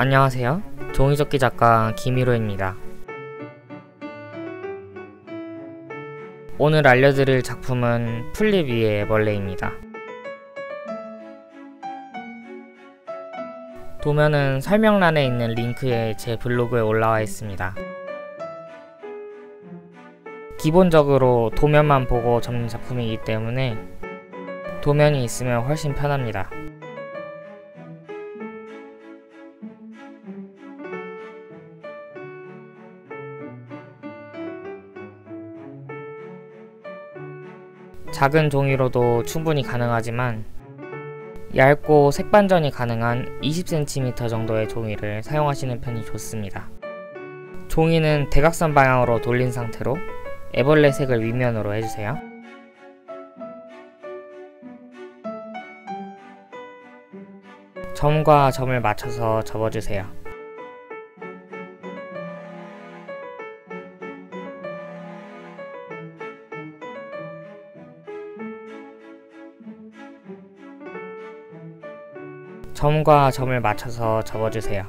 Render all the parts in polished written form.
안녕하세요. 종이접기 작가 김일호입니다. 오늘 알려드릴 작품은 풀잎 위의 애벌레입니다. 도면은 설명란에 있는 링크에 제 블로그에 올라와 있습니다. 기본적으로 도면만 보고 접는 작품이기 때문에 도면이 있으면 훨씬 편합니다. 작은 종이로도 충분히 가능하지만 얇고 색반전이 가능한 20cm 정도의 종이를 사용하시는 편이 좋습니다. 종이는 대각선 방향으로 돌린 상태로 애벌레 색을 윗면으로 해주세요. 점과 점을 맞춰서 접어주세요. 점과 점을 맞춰서 접어주세요.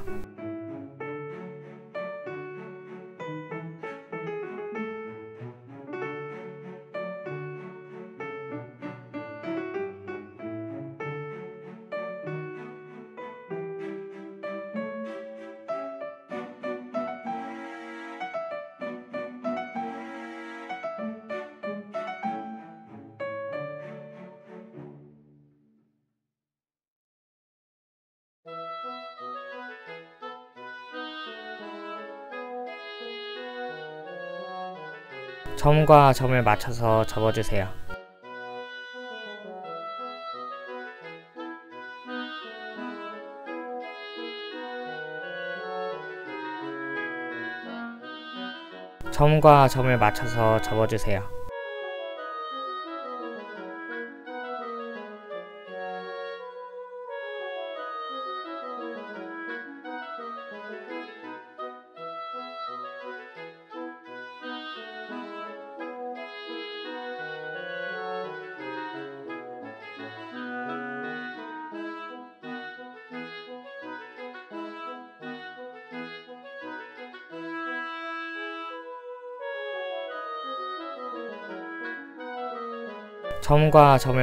점과 점을 맞춰서 접어주세요. 점과 점을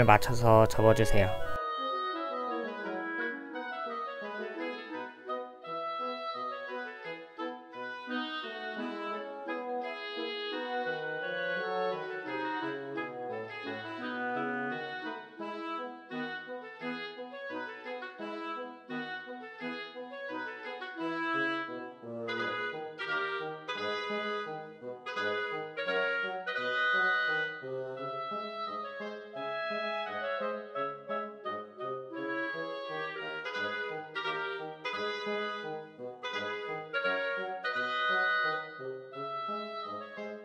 맞춰서 접어주세요. 점과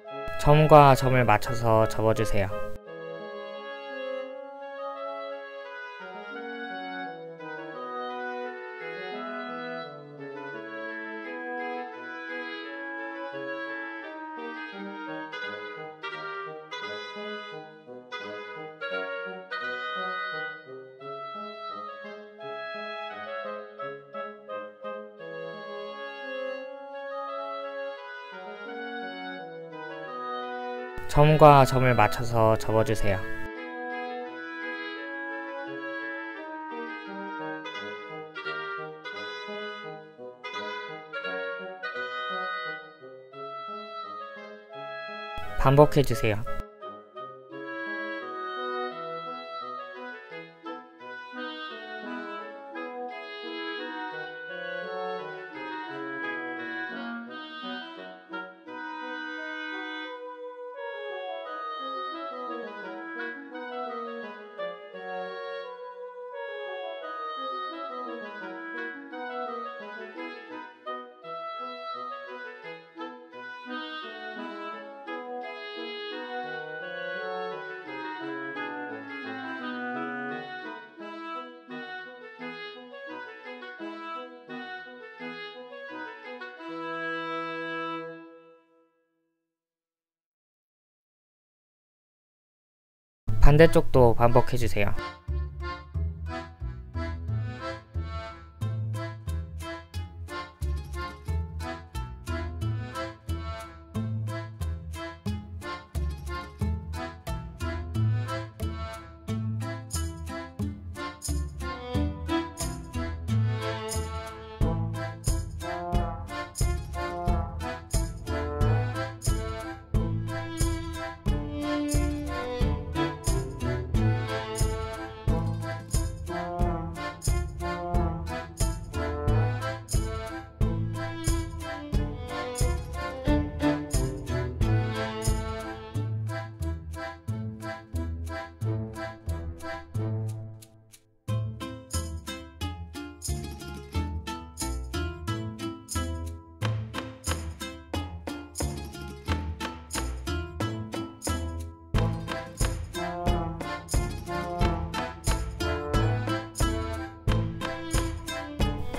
점을 맞춰서 접어주세요. 점과 점을 맞춰서 접어주세요. 점과 점을 맞춰서 접어주세요. 반복해주세요. 반대쪽도 반복해주세요.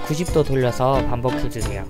90도 돌려서 반복해주세요.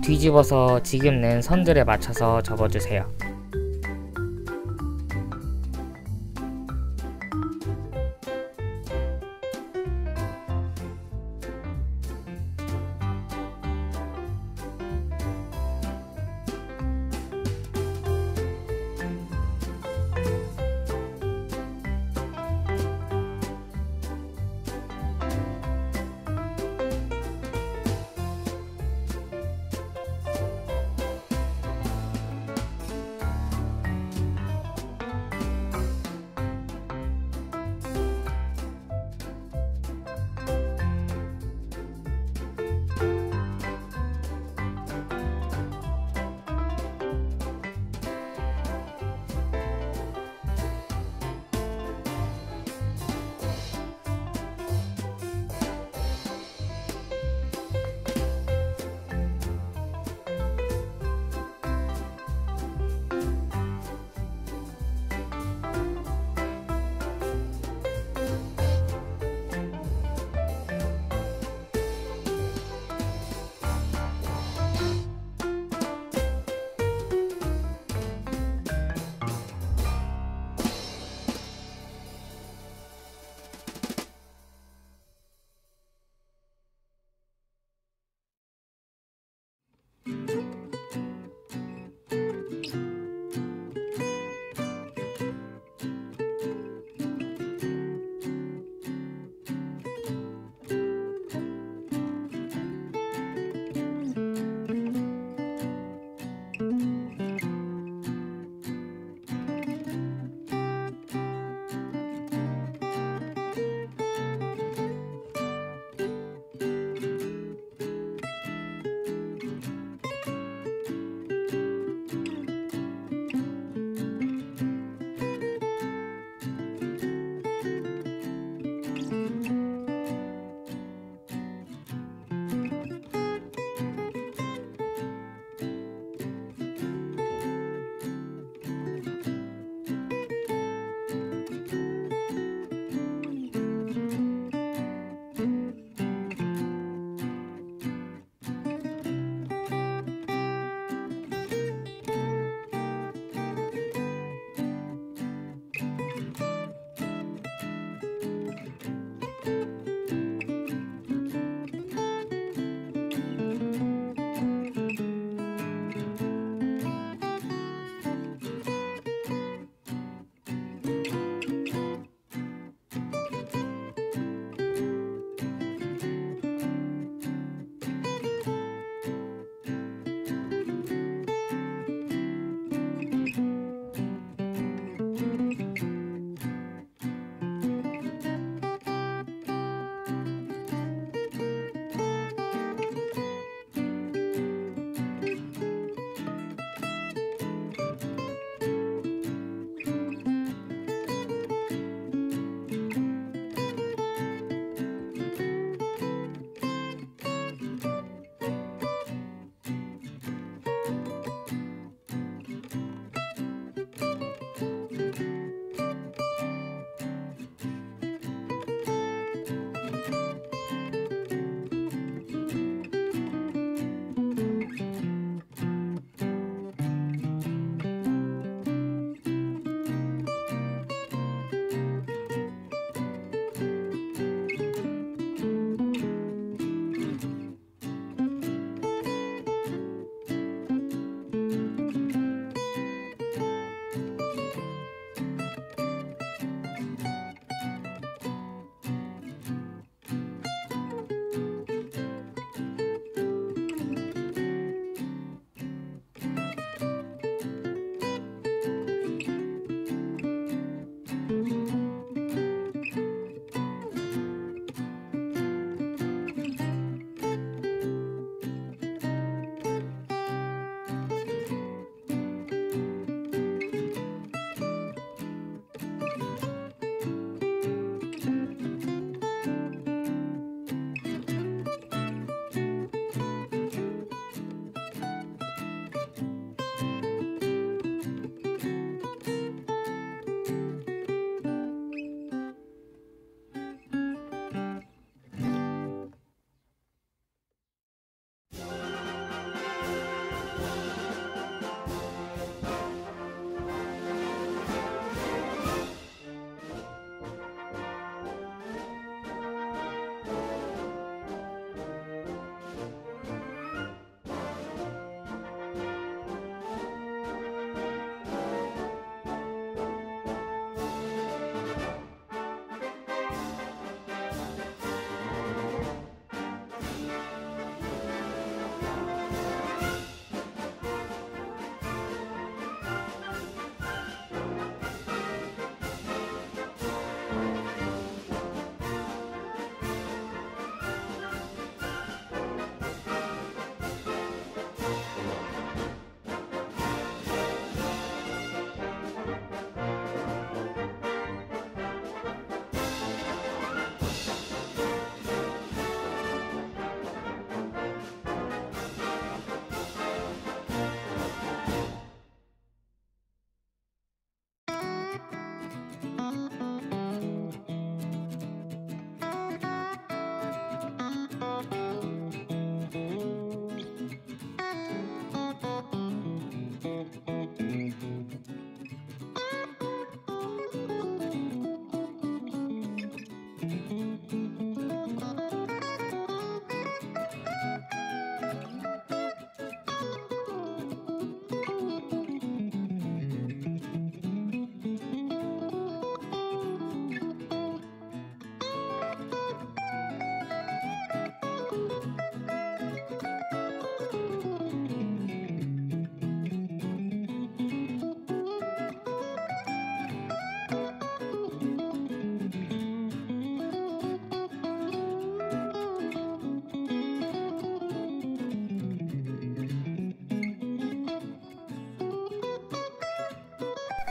뒤집어서 지금 낸 선들에 맞춰서 접어주세요.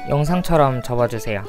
영상처럼 접어주세요.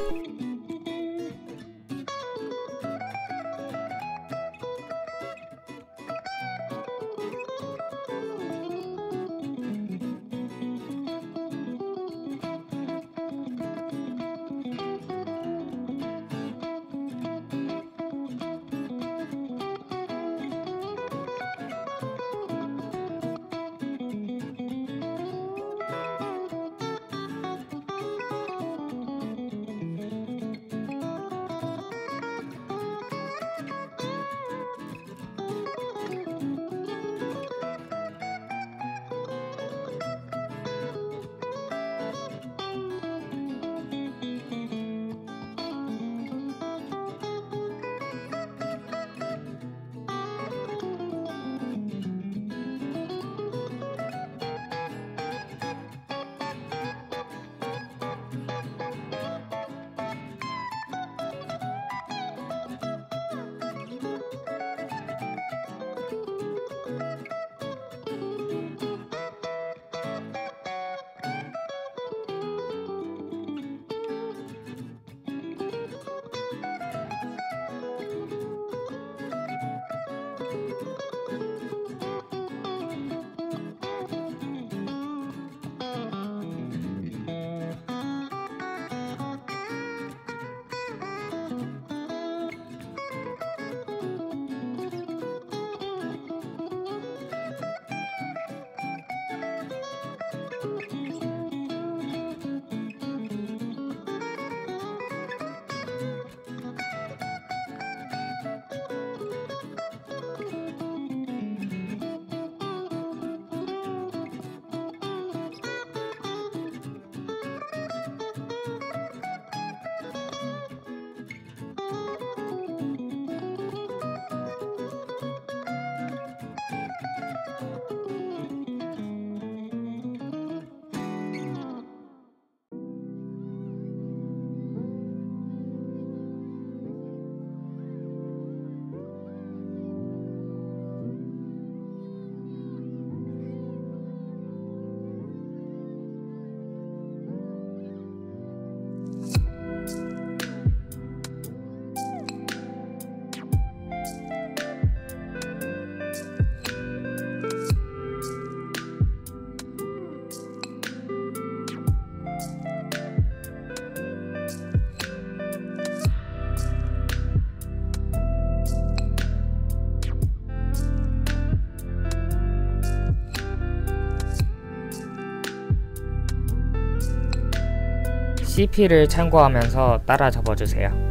CP를 참고하면서 따라 접어주세요.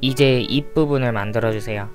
이제 입부분을 만들어주세요.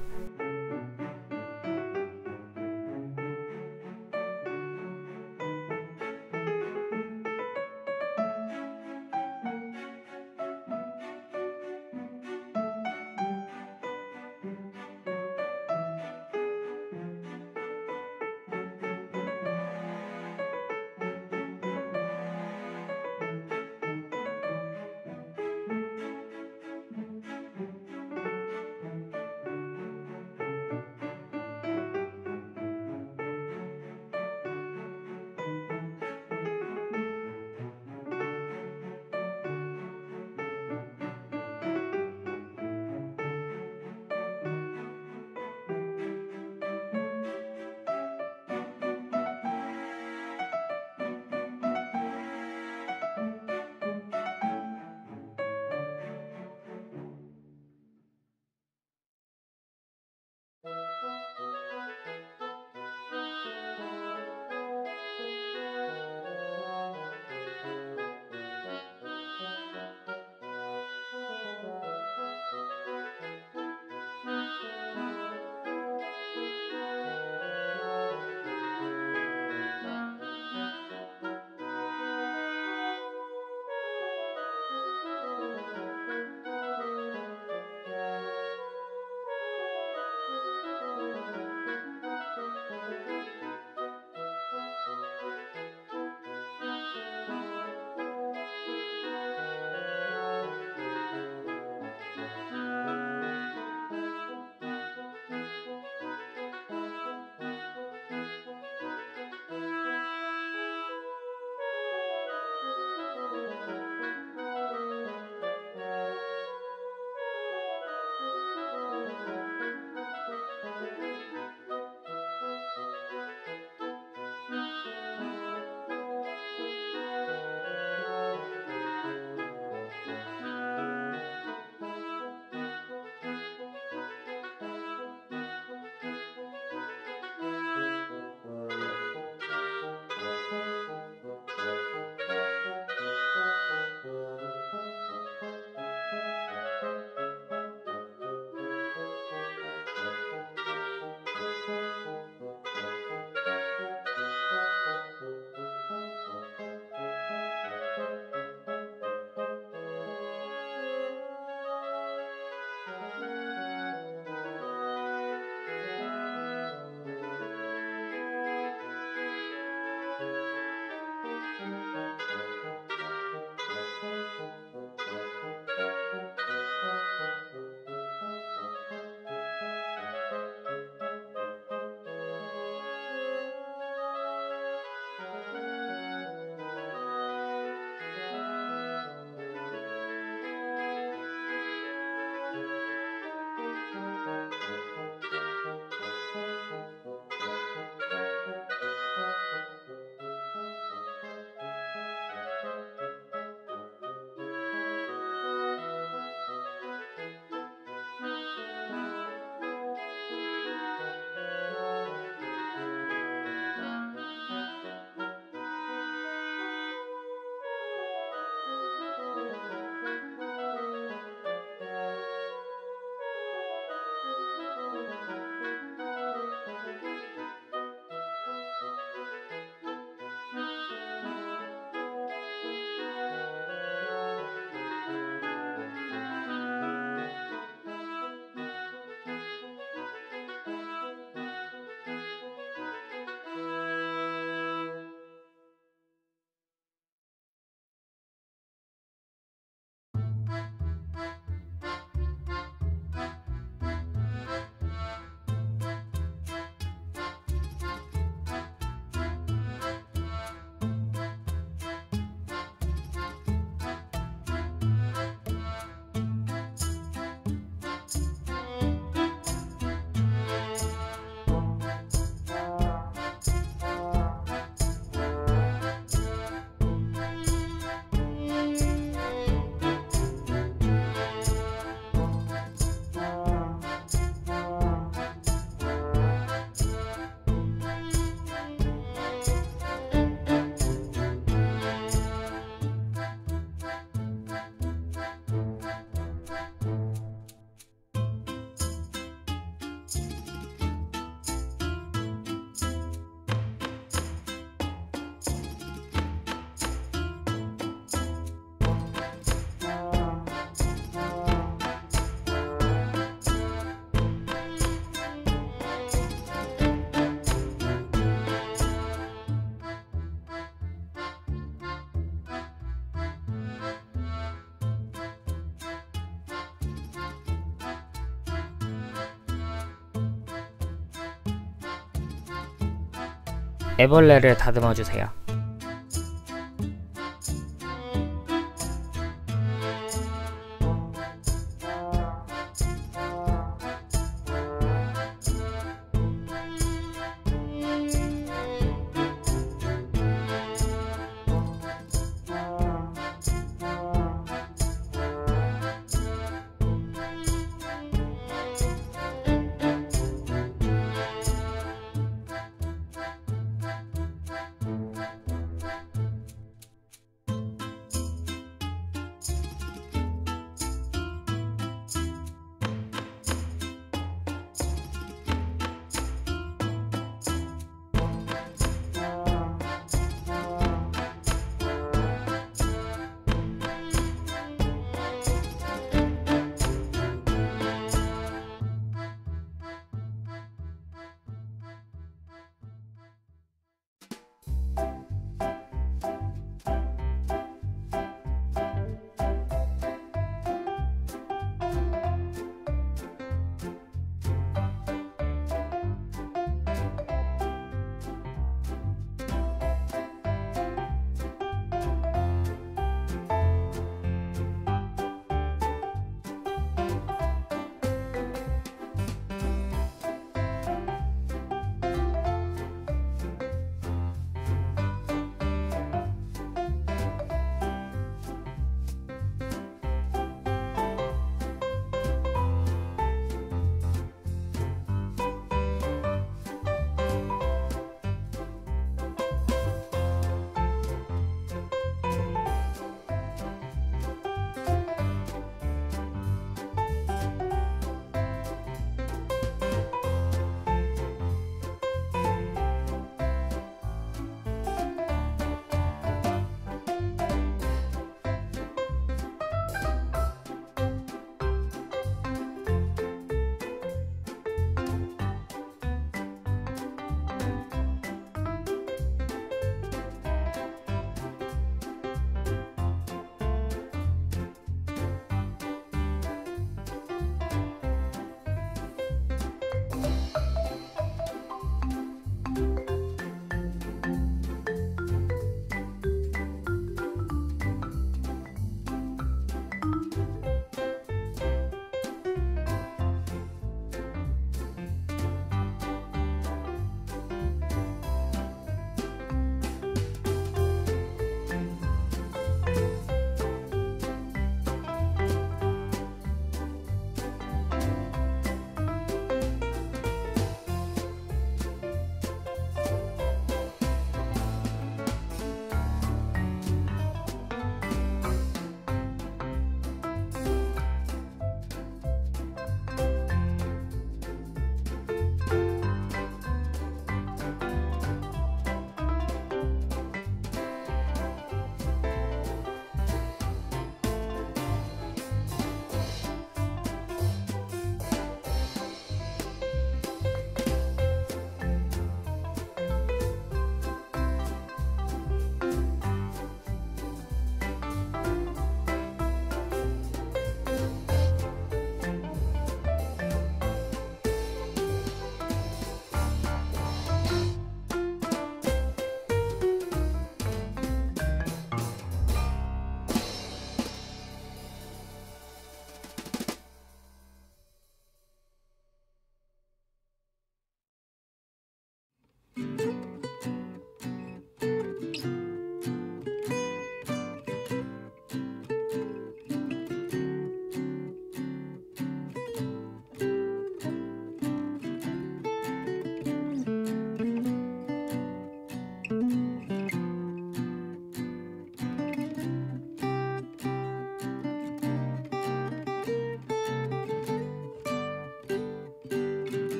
애벌레를 다듬어 주세요.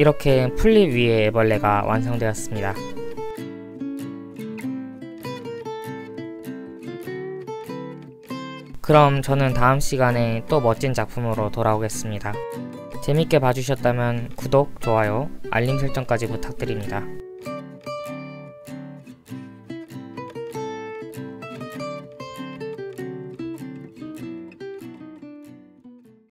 이렇게 풀잎 위에 애벌레가 완성되었습니다. 그럼 저는 다음 시간에 또 멋진 작품으로 돌아오겠습니다. 재밌게 봐주셨다면 구독, 좋아요, 알림 설정까지 부탁드립니다.